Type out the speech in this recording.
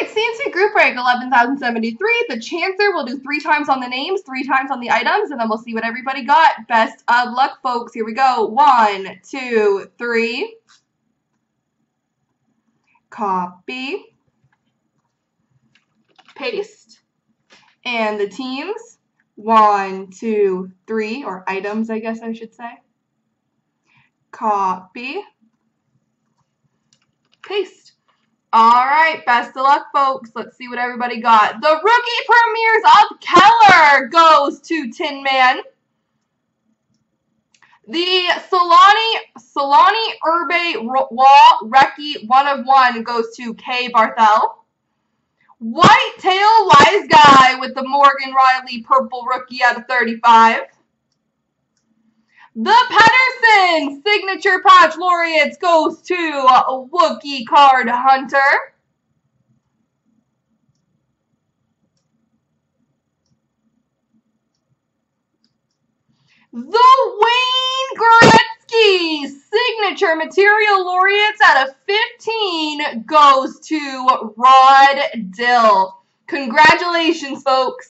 right, CNC group rank 11,073. The chancer will do 3 times on the names, 3 times on the items, and then we'll see what everybody got. Best of luck, folks. Here we go. 1, 2, 3. Copy. Paste. And the teams. 1, 2, 3, or items, I guess I should say. Copy. Paste. All right, best of luck, folks. Let's see what everybody got. The rookie premieres of Keller goes to Tin Man. The Solani Urbe Wallreki 1 of 1 goes to Kay Barthel. Whitetail Wise Guy with the Morgan Riley purple rookie out of 35. The Pedersen Signature Patch Laureates goes to Wookiee Card Hunter. The Wayne Gretzky Signature Material Laureates out of 15 goes to Rod Dill. Congratulations, folks.